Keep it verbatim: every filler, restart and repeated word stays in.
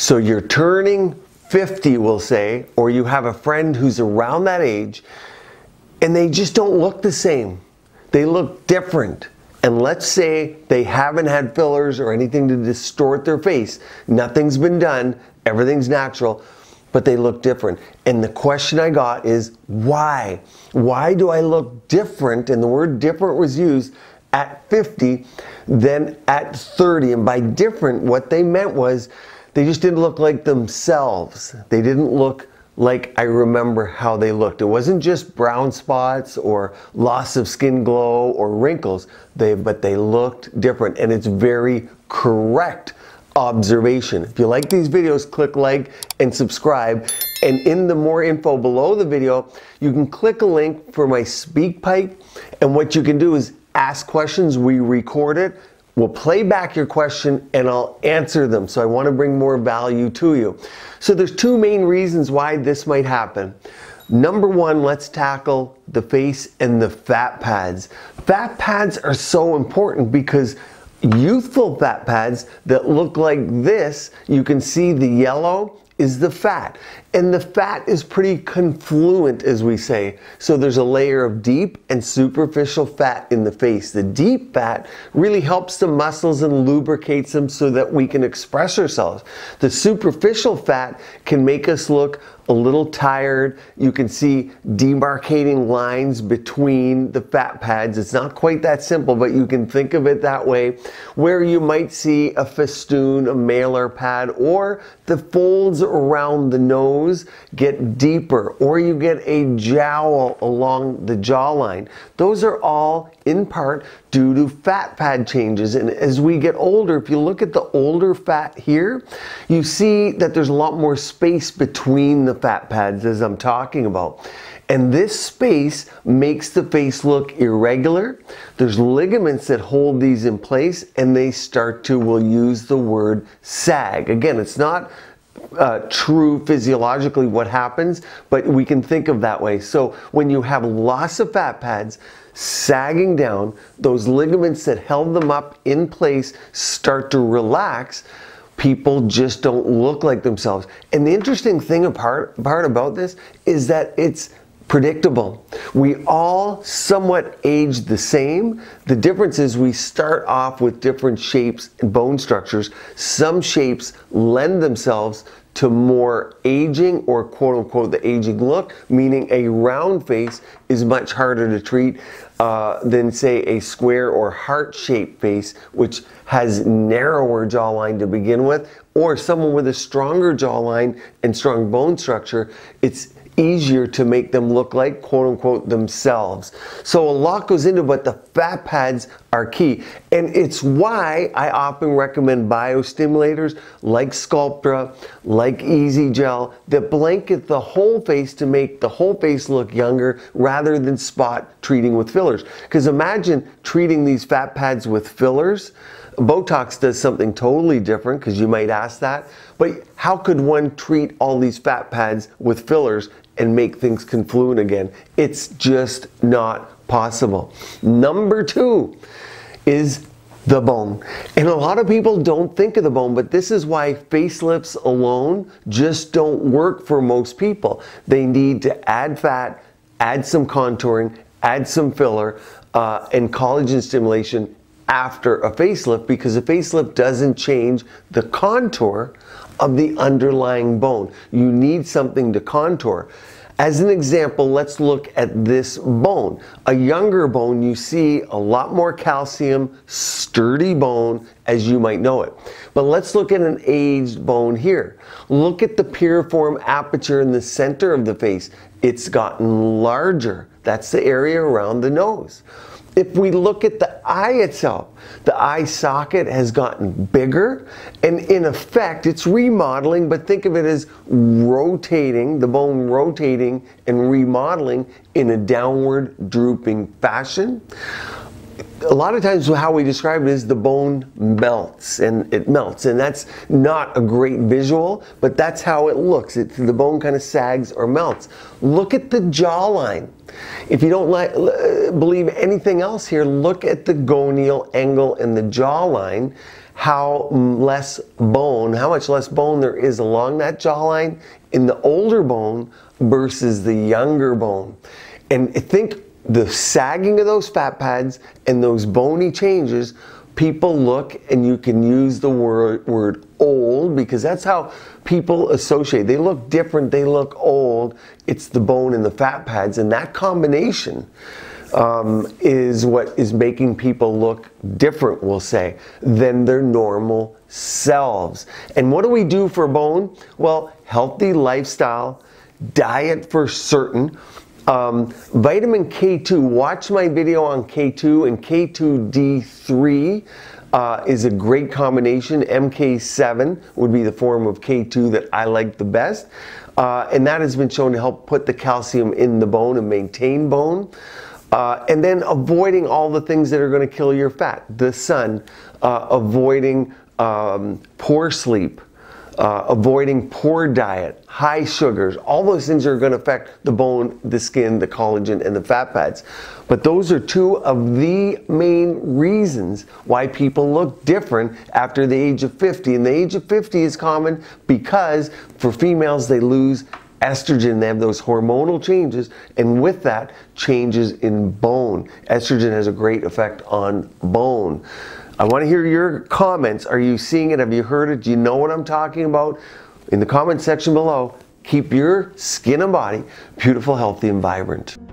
So you're turning fifty, we'll say, or you have a friend who's around that age, and they just don't look the same. They look different. And let's say they haven't had fillers or anything to distort their face. Nothing's been done, everything's natural, but they look different. And the question I got is, why? Why do I look different, and the word different was used, at fifty than at thirty? And by different, what they meant was they just didn't look like themselves. They didn't look like I remember how they looked. It wasn't just brown spots or loss of skin glow or wrinkles, they, but they looked different, and it's very correct observation. If you like these videos, click like and subscribe, and in the more info below the video, you can click a link for my SpeakPipe, and what you can do is ask questions, we record it, we'll play back your question, and I'll answer them. So I want to bring more value to you. So there's two main reasons why this might happen. Number one, let's tackle the face and the fat pads. Fat pads are so important because youthful fat pads that look like this, you can see the yellow is the fat, and the fat is pretty confluent, as we say. So there's a layer of deep and superficial fat in the face. The deep fat really helps the muscles and lubricates them so that we can express ourselves. The superficial fat can make us look a little tired. You can see demarcating lines between the fat pads. It's not quite that simple, but you can think of it that way, where you might see a festoon, a malar pad, or the folds around the nose get deeper, or you get a jowl along the jawline. Those are all in part due to fat pad changes. And as we get older, if you look at the older fat here, you see that there's a lot more space between the fat pads, as I'm talking about. And this space makes the face look irregular. There's ligaments that hold these in place, and they start to, we'll use the word, sag. Again, it's not Uh, true physiologically what happens, but we can think of that way. So when you have loss of fat pads sagging down, those ligaments that held them up in place start to relax. People just don't look like themselves. And the interesting thing apart, part about this is that it's predictable. We all somewhat age the same. The difference is we start off with different shapes and bone structures. Some shapes lend themselves to more aging, or quote unquote the aging look, meaning a round face is much harder to treat uh, than say a square or heart-shaped face, which has narrower jawline to begin with, or someone with a stronger jawline and strong bone structure. It's easier to make them look like quote-unquote themselves. So a lot goes into, but the fat pads are key, and it's why I often recommend biostimulators like Sculptra, like Easy Gel, that blanket the whole face to make the whole face look younger rather than spot treating with fillers. Because imagine treating these fat pads with fillers. Botox does something totally different, because you might ask that, but how could one treat all these fat pads with fillers and make things confluent again? It's just not possible. Number two is the bone. And a lot of people don't think of the bone, but this is why facelifts alone just don't work for most people. They need to add fat, add some contouring, add some filler, uh, and collagen stimulation after a facelift, because a facelift doesn't change the contour of the underlying bone. You need something to contour. As an example, let's look at this bone. A younger bone, you see a lot more calcium, sturdy bone, as you might know it. But let's look at an aged bone here. Look at the piriform aperture in the center of the face. It's gotten larger. That's the area around the nose. If we look at the eye itself, the eye socket has gotten bigger, and in effect it's remodeling, but think of it as rotating, the bone rotating and remodeling in a downward drooping fashion. A lot of times how we describe it is the bone melts, and it melts, and that's not a great visual, but that's how it looks. It's, the bone kind of sags or melts. Look at the jawline. If you don't like, believe anything else here, look at the gonial angle and the jawline, how less bone, how much less bone there is along that jawline in the older bone versus the younger bone. And I think the sagging of those fat pads and those bony changes, people look, and you can use the word, word old, because that's how people associate. They look different, they look old. It's the bone and the fat pads, and that combination um, is what is making people look different, we'll say, than their normal selves. And what do we do for bone? Well, healthy lifestyle, diet for certain, Um, vitamin K two, watch my video on K two, and K two D three uh, is a great combination. M K seven would be the form of K two that I like the best, uh, and that has been shown to help put the calcium in the bone and maintain bone. Uh, and then avoiding all the things that are going to kill your fat, the sun, uh, avoiding um, poor sleep, Uh, avoiding poor diet, high sugars. All those things are going to affect the bone, the skin, the collagen, and the fat pads. But those are two of the main reasons why people look different after the age of fifty. And the age of fifty is common because for females, they lose estrogen. They have those hormonal changes, and with that, changes in bone. Estrogen has a great effect on bone. I want to hear your comments. Are you seeing it? Have you heard it? Do you know what I'm talking about? In the comment section below, keep your skin and body beautiful, healthy, and vibrant.